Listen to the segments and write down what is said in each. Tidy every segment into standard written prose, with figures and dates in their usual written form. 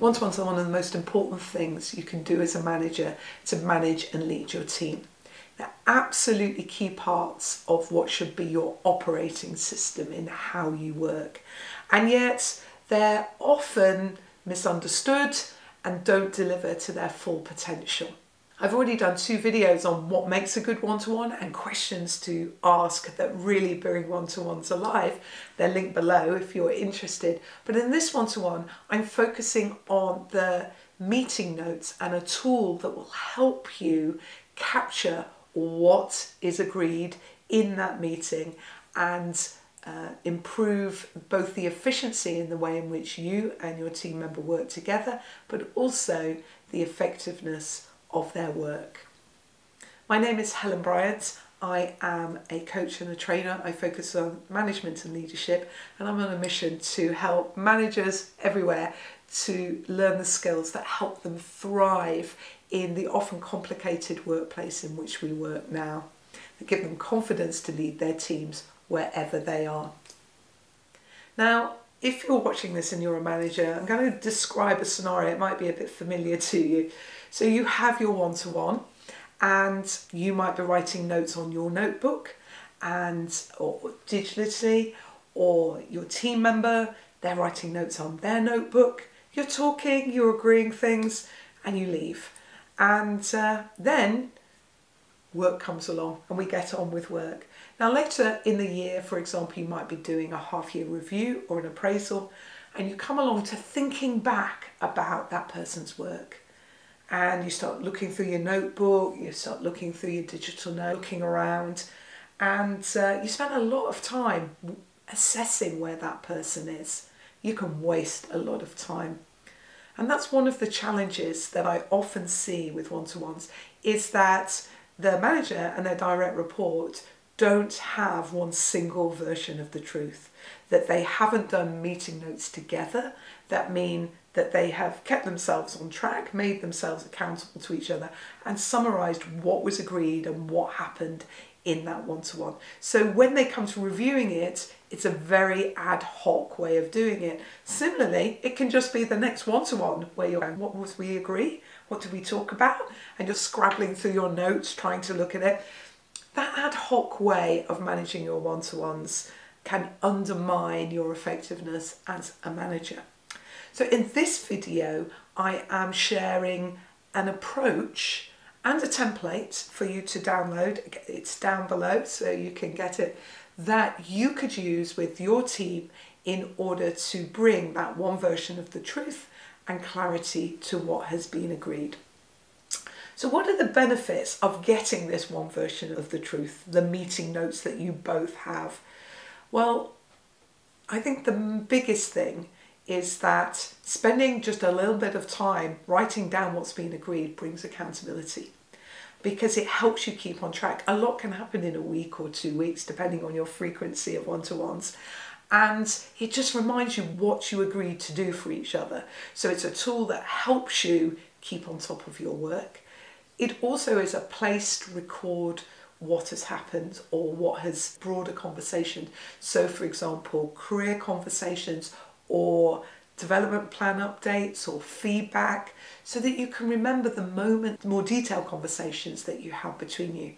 One-to-ones are one of the most important things you can do as a manager to manage and lead your team. They're absolutely key parts of what should be your operating system in how you work. And yet they're often misunderstood and don't deliver to their full potential. I've already done 2 videos on what makes a good one-to-one and questions to ask that really bring one-to-ones alive. They're linked below if you're interested. But in this one-to-one, I'm focusing on the meeting notes and a tool that will help you capture what is agreed in that meeting and improve both the efficiency in the way in which you and your team member work together, but also the effectiveness of their work. My name is Helen Bryant. I am a coach and a trainer. I focus on management and leadership, and I'm on a mission to help managers everywhere to learn the skills that help them thrive in the often complicated workplace in which we work now, that give them confidence to lead their teams wherever they are. Now, if you're watching this and you're a manager, I'm going to describe a scenario. It might be a bit familiar to you. So you have your one-to-one and you might be writing notes on your notebook or digitally, or your team member, they're writing notes on their notebook. You're talking, you're agreeing things, and you leave. And then work comes along and we get on with work. Now later in the year, for example, you might be doing a half-year review or an appraisal, and you come along to thinking back about that person's work. And you start looking through your notebook, you start looking through your digital note, looking around, and you spend a lot of time assessing where that person is. You can waste a lot of time. And that's one of the challenges that I often see with one-to-ones, is that the manager and their direct report don't have one single version of the truth, that they haven't done meeting notes together that mean that they have kept themselves on track, made themselves accountable to each other, and summarised what was agreed and what happened in that one-to-one. So when they come to reviewing it, it's a very ad hoc way of doing it. Similarly, it can just be the next one-to-one where you're going, what was we agree? What did we talk about? And you're scrabbling through your notes, trying to look at it. That ad hoc way of managing your one-to-ones can undermine your effectiveness as a manager. So in this video, I am sharing an approach and a template for you to download. It's down below so you can get it, that you could use with your team in order to bring that one version of the truth and clarity to what has been agreed. So what are the benefits of getting this one version of the truth, the meeting notes that you both have? Well, I think the biggest thing is that spending just a little bit of time writing down what's been agreed brings accountability, because it helps you keep on track. A lot can happen in a week or 2 weeks, depending on your frequency of one-to-ones. And it just reminds you what you agreed to do for each other. So it's a tool that helps you keep on top of your work. It also is a place to record what has happened or what has brought a conversation. So for example, career conversations, or development plan updates or feedback, so that you can remember the moment, more detailed conversations that you have between you.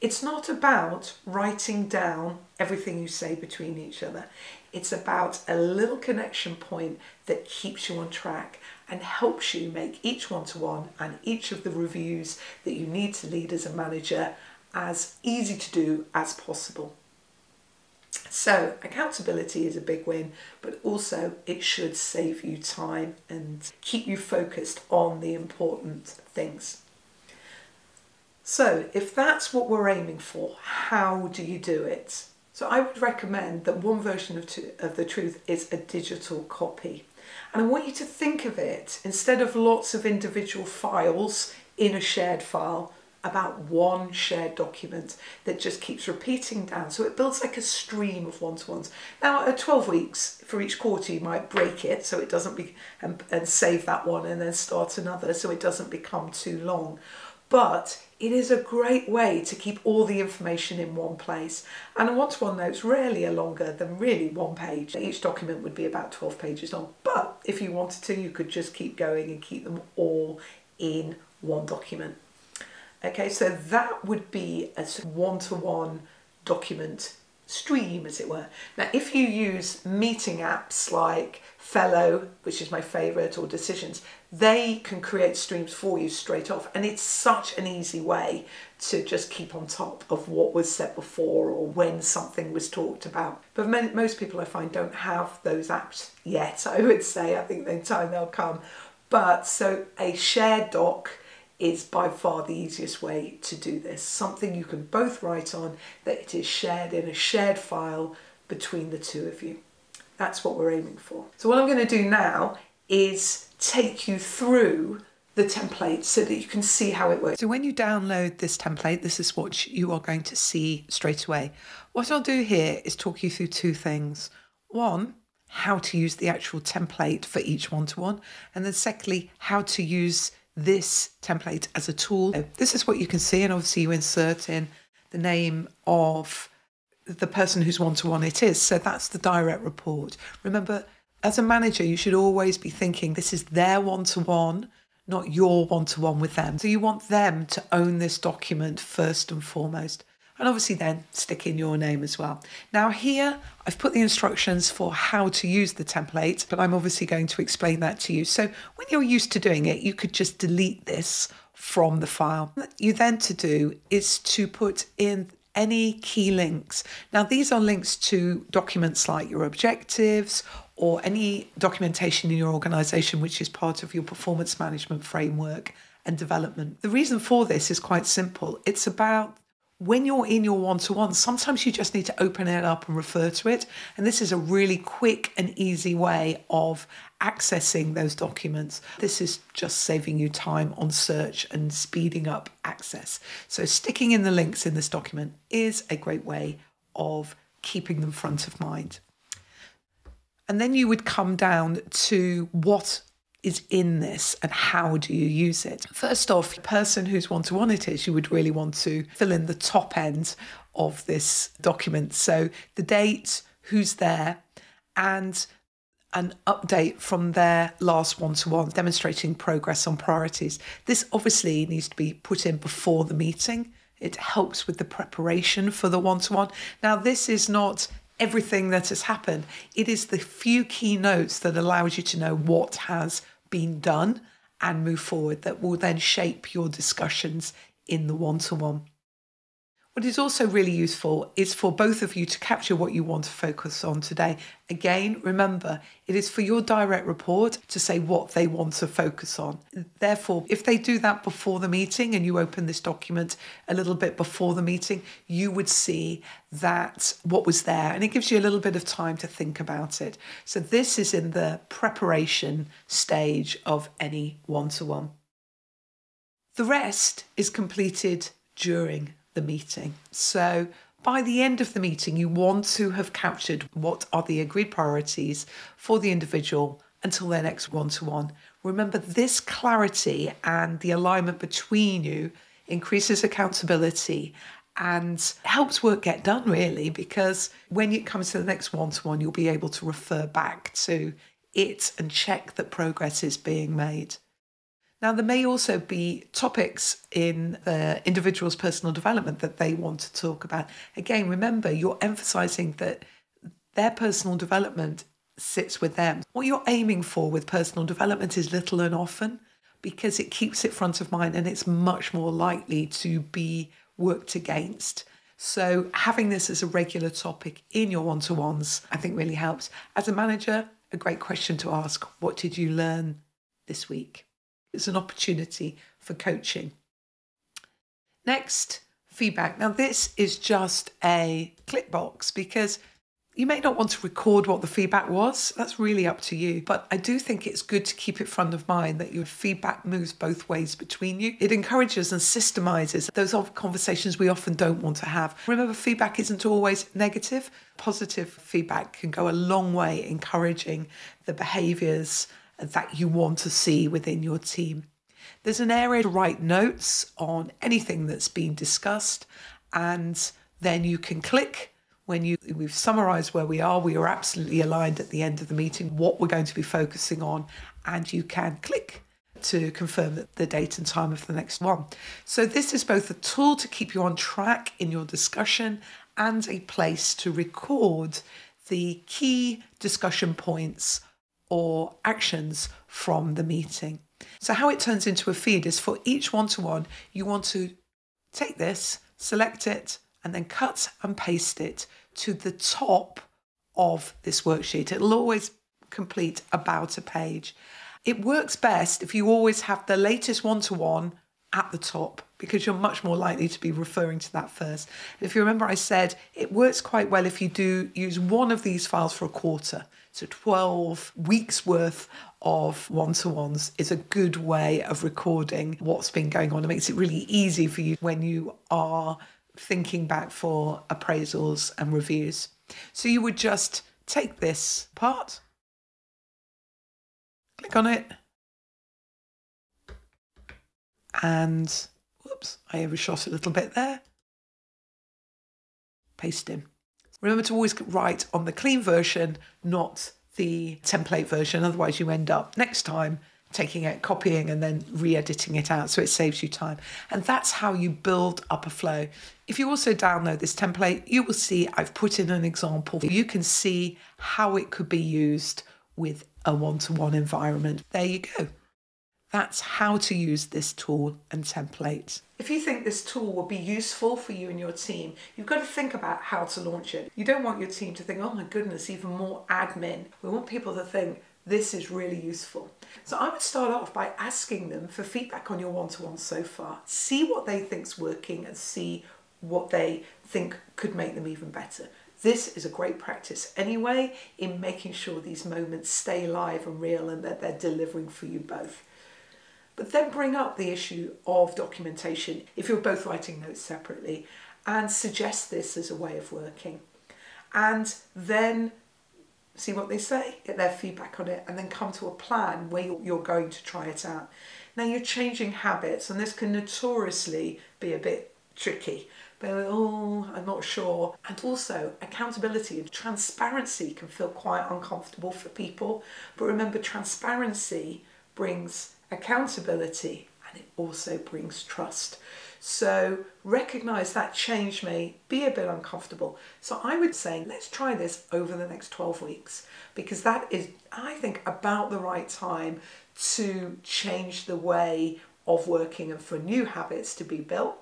It's not about writing down everything you say between each other. It's about a little connection point that keeps you on track and helps you make each one-to-one and each of the reviews that you need to lead as a manager as easy to do as possible. So accountability is a big win, but also it should save you time and keep you focused on the important things. So if that's what we're aiming for, how do you do it? So I would recommend that one version of the truth is a digital copy. And I want you to think of it, instead of lots of individual files in a shared file, about one shared document that just keeps repeating down. So it builds like a stream of one-to-ones. Now at 12 weeks, for each quarter, you might break it so it doesn't be, and save that one and then start another so it doesn't become too long. But It is a great way to keep all the information in one place, and a one-to-one notes rarely are longer than really one page. Each document would be about 12 pages long, but if you wanted to, you could just keep going and keep them all in one document. Okay, so that would be a one-to-one document stream, as it were. Now, if you use meeting apps like Fellow, which is my favourite, or Decisions, they can create streams for you straight off, and it's such an easy way to just keep on top of what was said before or when something was talked about. But most people, I find, don't have those apps yet, I would say. I think in time they'll come. But so a shared doc is by far the easiest way to do this. Something you can both write on, that it is shared in a shared file between the two of you. That's what we're aiming for. So what I'm going to do now is take you through the template so that you can see how it works. So when you download this template, this is what you are going to see straight away. What I'll do here is talk you through two things. One, how to use the actual template for each one-to-one, and then secondly, how to use this template as a tool. This is what you can see, and obviously you insert in the name of the person whose one-to-one it is. So that's the direct report. Remember, as a manager, you should always be thinking this is their one-to-one, not your one-to-one with them. So you want them to own this document first and foremost. And obviously then stick in your name as well. Now here, I've put the instructions for how to use the template, but I'm obviously going to explain that to you. So when you're used to doing it, you could just delete this from the file. What you then to do is to put in any key links. Now these are links to documents like your objectives or any documentation in your organization, which is part of your performance management framework and development. The reason for this is quite simple. It's about when you're in your one-to-one, sometimes you just need to open it up and refer to it. And this is a really quick and easy way of accessing those documents. This is just saving you time on search and speeding up access. So sticking in the links in this document is a great way of keeping them front of mind. And then you would come down to what is in this and how do you use it. First off, the person whose one-to-one it is, you would really want to fill in the top end of this document. So the date, who's there, and an update from their last one-to-one, demonstrating progress on priorities. This obviously needs to be put in before the meeting. It helps with the preparation for the one-to-one. Now, this is not everything that has happened. It is the few key notes that allows you to know what has been done and move forward, that will then shape your discussions in the one-to-one. What is also really useful is for both of you to capture what you want to focus on today. Again, remember, it is for your direct report to say what they want to focus on. Therefore, if they do that before the meeting and you open this document a little bit before the meeting, you would see that what was there, and it gives you a little bit of time to think about it. So this is in the preparation stage of any one-to-one. The rest is completed during the meeting. So by the end of the meeting, you want to have captured what are the agreed priorities for the individual until their next one-to-one. Remember, this clarity and the alignment between you increases accountability and helps work get done, really, because when it comes to the next one-to-one, you'll be able to refer back to it and check that progress is being made. Now, there may also be topics in the individual's personal development that they want to talk about. Again, remember, you're emphasising that their personal development sits with them. What you're aiming for with personal development is little and often, because it keeps it front of mind and it's much more likely to be worked against. So having this as a regular topic in your one-to-ones, I think, really helps. As a manager, a great question to ask: what did you learn this week? It's an opportunity for coaching. Next, feedback. Now, this is just a click box because you may not want to record what the feedback was. That's really up to you. But I do think it's good to keep it front of mind that your feedback moves both ways between you. It encourages and systemizes those conversations we often don't want to have. Remember, feedback isn't always negative. Positive feedback can go a long way encouraging the behaviors that you want to see within your team. There's an area to write notes on anything that's been discussed, and then you can click when we've summarised where we are absolutely aligned at the end of the meeting, what we're going to be focusing on, and you can click to confirm the date and time of the next one. So this is both a tool to keep you on track in your discussion and a place to record the key discussion points or actions from the meeting. So how it turns into a feed is for each one-to-one, you want to take this, select it, and then cut and paste it to the top of this worksheet. It'll always complete about a page. It works best if you always have the latest one-to-one at the top, because you're much more likely to be referring to that first. If you remember, I said it works quite well if you do use one of these files for a quarter. So 12 weeks worth of one-to-ones is a good way of recording what's been going on. It makes it really easy for you when you are thinking back for appraisals and reviews. So you would just take this part, click on it, and whoops, I overshot a little bit there, paste in. Remember to always write on the clean version, not the template version, otherwise you end up next time taking it, copying, and then re-editing it out, so it saves you time. And that's how you build up a flow. If you also download this template, you will see I've put in an example. You can see how it could be used with a one-to-one environment. There you go. That's how to use this tool and template. If you think this tool will be useful for you and your team, you've got to think about how to launch it. You don't want your team to think, oh my goodness, even more admin. We want people to think, this is really useful. So I would start off by asking them for feedback on your one-to-one so far. See what they think's working and see what they think could make them even better. This is a great practice anyway in making sure these moments stay live and real and that they're delivering for you both. But then bring up the issue of documentation if you're both writing notes separately and suggest this as a way of working. And then see what they say, get their feedback on it, and then come to a plan where you're going to try it out. Now, you're changing habits, and this can notoriously be a bit tricky. But, oh, I'm not sure. And also, accountability and transparency can feel quite uncomfortable for people. But remember, transparency brings accountability, and it also brings trust. So recognize that change may be a bit uncomfortable. So I would say, let's try this over the next 12 weeks, because that is, I think, about the right time to change the way of working and for new habits to be built.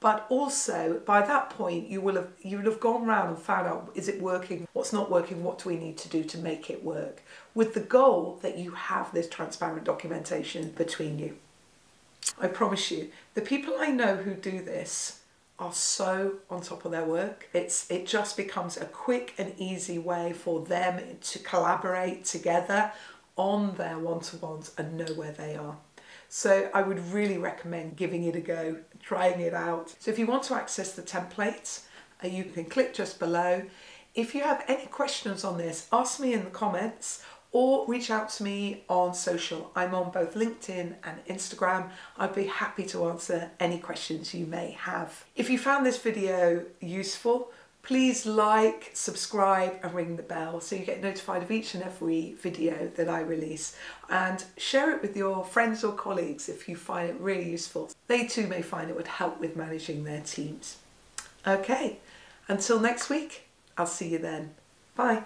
But also, by that point, you will have gone round and found out, is it working, what's not working, what do we need to do to make it work, with the goal that you have this transparent documentation between you. I promise you, the people I know who do this are so on top of their work. It just becomes a quick and easy way for them to collaborate together on their one-to-ones and know where they are. So I would really recommend giving it a go, trying it out. So if you want to access the templates, you can click just below. If you have any questions on this, ask me in the comments, or reach out to me on social. I'm on both LinkedIn and Instagram. I'd be happy to answer any questions you may have. If you found this video useful, please like, subscribe, and ring the bell so you get notified of each and every video that I release. And share it with your friends or colleagues if you find it really useful. They too may find it would help with managing their teams. Okay, until next week, I'll see you then. Bye.